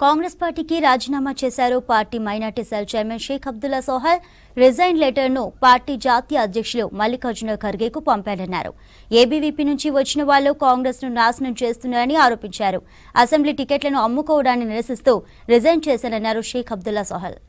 Congress party की राजीनामा చేశారు। Party minority cell chairman Sheikh Abdullah Sohail resign letter ను पार्टी జాతీయ అధ్యక్షులు మల్లికార్జున్ ఖర్గే को పంపారన్నారు। ఏబీవీపీ నుంచి వచ్చిన వాళ్ళు కాంగ్రెస్ ను నాశనం చేస్తున్నారని ఆరోపించారు। అసెంబ్లీ టికెట్లను అమ్ముకోవడాన్ని నిరసిస్తూ రిజైన్ చేశారన్నారు షేక్ అబ్దుల్లా సోహల్।